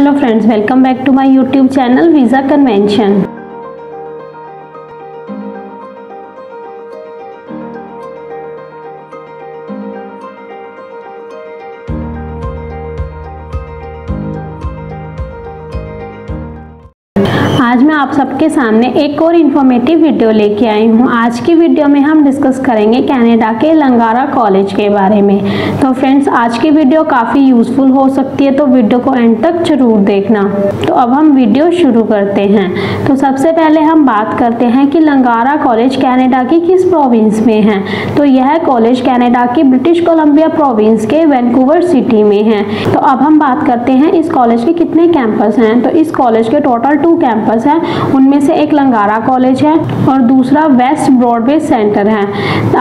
Hello friends, welcome back to my YouTube channel visa convention. आज मैं आप सबके सामने एक और इन्फॉर्मेटिव वीडियो लेके आई हूँ। आज की वीडियो में हम डिस्कस करेंगे कनाडा के लंगारा कॉलेज के बारे में। तो फ्रेंड्स, आज की वीडियो काफ़ी यूज़फुल हो सकती है, तो वीडियो को एंड तक जरूर देखना। तो अब हम वीडियो शुरू करते हैं। तो सबसे पहले हम बात करते हैं कि लंगारा कॉलेज कनाडा की किस प्रोविंस में है। तो यह कॉलेज कनाडा की ब्रिटिश कोलम्बिया प्रोविंस के वैंकूवर सिटी में है। तो अब हम बात करते हैं इस कॉलेज के कितने कैंपस हैं। तो इस कॉलेज के टोटल 2 कैंपस हैं, उनमें से एक लंगारा कॉलेज है और दूसरा वेस्ट ब्रॉडवे सेंटर है।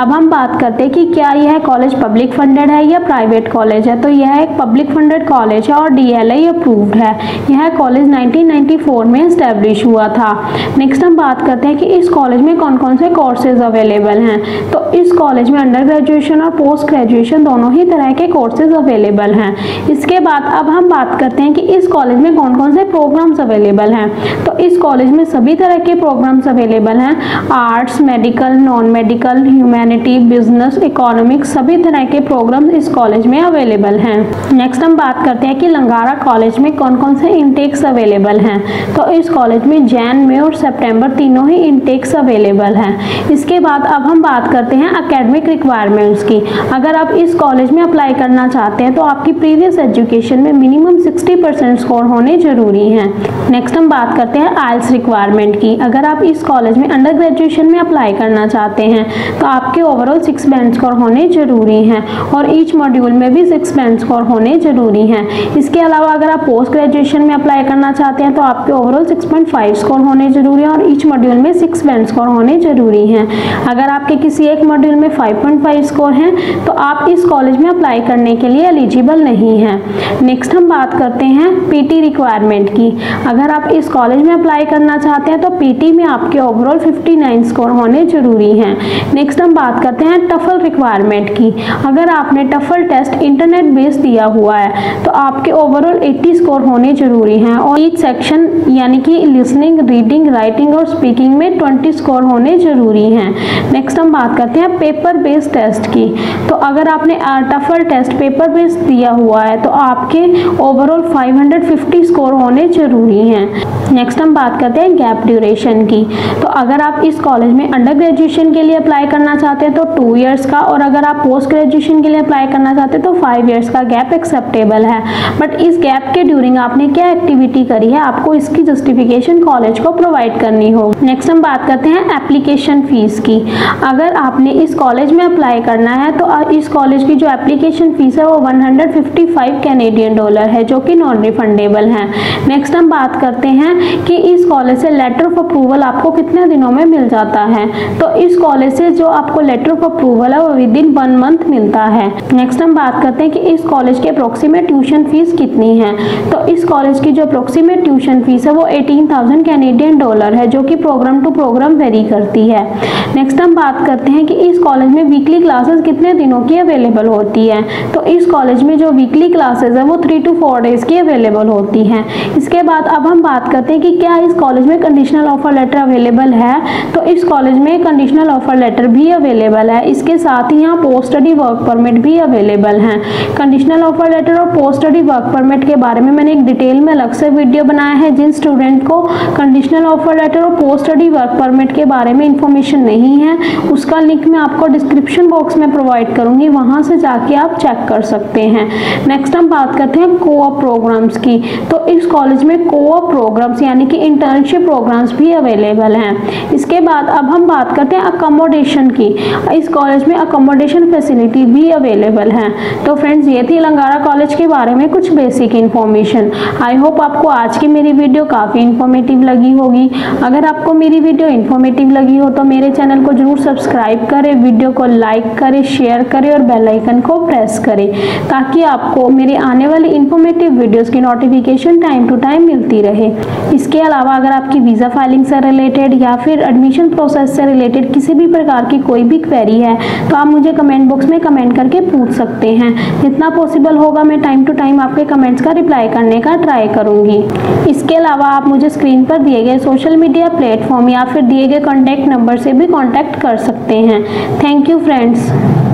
अब हम बात करते हैं कि क्या यह कॉलेज पब्लिक फंडेड है या प्राइवेट कॉलेज है। तो यह एक पब्लिक फंडेड कॉलेज है और DLI अप्रूव्ड है। यह कॉलेज 1994 में एस्टेब्लिश हुआ था। नेक्स्ट हम बात करते हैं कि इस कॉलेज में कौन कौन से कोर्सेज अवेलेबल हैं। तो इस कॉलेज में अंडर ग्रेजुएशन और पोस्ट ग्रेजुएशन दोनों ही तरह के कोर्सेज अवेलेबल हैं। इसके बाद अब हम बात करते हैं कि इस कॉलेज में कौन कौन से प्रोग्राम्स अवेलेबल हैं। तो इस कॉलेज में सभी तरह के प्रोग्राम्स अवेलेबल हैं। Arts, medical, non medical, humanity, business, economics, सभी तरह के प्रोग्राम्स इस कॉलेज में अवेलेबल हैं। नेक्स्ट हम बात करते हैं कि लंगारा कॉलेज में कौन कौन से इंटेक्स अवेलेबल हैं। तो इस कॉलेज में जैन, मई और सितंबर तीनों ही इंटेक्स अवेलेबल हैं। इसके बाद अब हम बात करते हैं एकेडमिक रिक्वायरमेंट्स की। अगर आप इस कॉलेज में अप्लाई करना चाहते हैं तो आपकी प्रीवियस एजुकेशन में मिनिमम 60% स्कोर होने ज़रूरी हैं। नेक्स्ट हम बात करते हैं IELTS रिक्वायरमेंट की। अगर आप इस कॉलेज में अंडर ग्रेजुएशन में अप्लाई करना चाहते हैं तो आपके ओवरऑल 6 बैंड स्कोर होने ज़रूरी हैं और ईच मॉड्यूल में भी 6 बैंड स्कोर होने ज़रूरी हैं। इसके अलावा अगर आप पोस्ट ग्रेजुएशन में अप्लाई करना चाहते हैं तो आपके ओवरऑल 6.5 स्कोर होने ज़रूरी हैं और ईच मॉड्यूल में 6 बैंड स्कोर होने ज़रूरी हैं। अगर आपके किसी एक मॉड्यूल में 5.5 स्कोर हैं तो आप इस कॉलेज में अप्लाई करने के लिए एलिजिबल नहीं हैं। नेक्स्ट हम बात करते हैं PT रिक्वायरमेंट की। अगर आप इस कॉलेज में अप्लाई करना चाहते हैं तो PT में आपके ओवरऑल 59 स्कोर होने ज़रूरी हैं। नेक्स्ट हम बात करते हैं TOEFL रिक्वायरमेंट की। अगर आपने TOEFL टेस्ट इंटरनेट बेस दिया हुआ है तो आपके ओवरऑल 80 स्कोर होने ज़रूरी हैं और ईच सेक्शन यानी कि लिसनिंग, रीडिंग, राइटिंग और स्पीकिंग में 20 स्कोर होने ज़रूरी हैं। नेक्स्ट हम बात करते हैं पेपर बेस्ड टेस्ट की। तो अगर आपने TOEFL टेस्ट पेपर बेस्ड दिया हुआ है तो आपके ओवरऑल 550 स्कोर होने ज़रूरी हैं। नेक्स्ट हम बात करते हैं गैप ड्यूरेशन की। तो अगर आप इस कॉलेज में अंडर ग्रेजुएशन के लिए अप्लाई करना चाहते हैं तो 2 इयर्स का, और अगर आप पोस्ट ग्रेजुएशन के लिए अप्लाई करना चाहते हैं तो 5 इयर्स का गैप एक्सेप्टेबल है। बट इस गैप के ड्यूरिंग आपने क्या एक्टिविटी करी है, आपको इसकी जस्टिफिकेशन कॉलेज को प्रोवाइड करनी होगी। नेक्स्ट हम बात करते हैं एप्लीकेशन फ़ीस की। अगर आपने इस कॉलेज में अप्लाई करना है तो इस कॉलेज की जो एप्लीकेशन फ़ीस है वो 155 कैनेडियन डॉलर है, जो कि नॉन रिफंडेबल है। नेक्स्ट हम बात करते हैं कि इस कॉलेज से लेटर ऑफ अप्रूवल आपको कितने दिनों में मिल जाता है। तो इस कॉलेज से जो आपको लेटर ऑफ अप्रूवल है वो विदिन 1 मंथ मिलता है। नेक्स्ट हम बात करते हैं कि इस कॉलेज के अप्रोक्सीमेट ट्यूशन फीस कितनी है। तो इस कॉलेज की जो अप्रोक्सीमेट ट्यूशन फीस है वो 18,000 कैनेडियन डॉलर है, जो कि प्रोग्राम टू प्रोग्राम वेरी करती है। नेक्स्ट हम बात करते हैं कि इस कॉलेज में वीकली क्लासेज कितने दिनों की अवेलेबल होती है। तो इस कॉलेज में जो वीकली क्लासेज है वो 3 to 4 डेज की अवेलेबल होती हैं। इसके बाद अब हम बात करते हैं कि क्या इस कॉलेज में कंडीशनल ऑफर लेटर अवेलेबल है। तो इस कॉलेज में कंडीशनल ऑफर लेटर भी अवेलेबल है। इसके साथ ही यहाँ पोस्ट स्टडी वर्क परमिट भी अवेलेबल हैं। कंडीशनल ऑफर लेटर और पोस्ट स्टडी वर्क परमिट के बारे में मैंने एक डिटेल में अलग से वीडियो बनाया है। जिन स्टूडेंट को कंडीशनल ऑफर लेटर और पोस्ट स्टडी वर्क परमिट के बारे में इंफॉर्मेशन नहीं है, उसका लिंक मैं आपको डिस्क्रिप्शन बॉक्स में प्रोवाइड करूँगी, वहाँ से जाके आप चेक कर सकते हैं। नेक्स्ट हम बात करते हैं कोऑप प्रोग्राम्स की। तो इस कॉलेज में कोऑप प्रोग्राम्स यानी कि इंटर्नशिप प्रोग्राम्स भी अवेलेबल हैं। इसके बाद अब हम बात करते हैं अकोमोडेशन की। इस कॉलेज में अकोमोडेशन फैसिलिटी भी अवेलेबल है। तो फ्रेंड्स, ये थी लंगारा कॉलेज के बारे में कुछ बेसिक इन्फॉर्मेशन। आई होप आपको आज की मेरी वीडियो काफ़ी इन्फॉर्मेटिव लगी होगी। अगर आपको मेरी वीडियो इन्फॉर्मेटिव लगी हो तो मेरे चैनल को जरूर सब्सक्राइब करें, वीडियो को लाइक करें, शेयर करें और बेल आइकन को प्रेस करें, ताकि आपको मेरे आने वाली इन्फॉर्मेटिव वीडियोज़ की नोटिफिकेशन टाइम टू टाइम मिलती रहे। इसके इसके अलावा अगर आपकी वीज़ा फाइलिंग से रिलेटेड या फिर एडमिशन प्रोसेस से रिलेटेड किसी भी प्रकार की कोई भी क्वेरी है तो आप मुझे कमेंट बॉक्स में कमेंट करके पूछ सकते हैं। जितना पॉसिबल होगा मैं टाइम टू टाइम आपके कमेंट्स का रिप्लाई करने का ट्राई करूँगी। इसके अलावा आप मुझे स्क्रीन पर दिए गए सोशल मीडिया प्लेटफॉर्म या फिर दिए गए कॉन्टैक्ट नंबर से भी कॉन्टैक्ट कर सकते हैं। Thank you friends.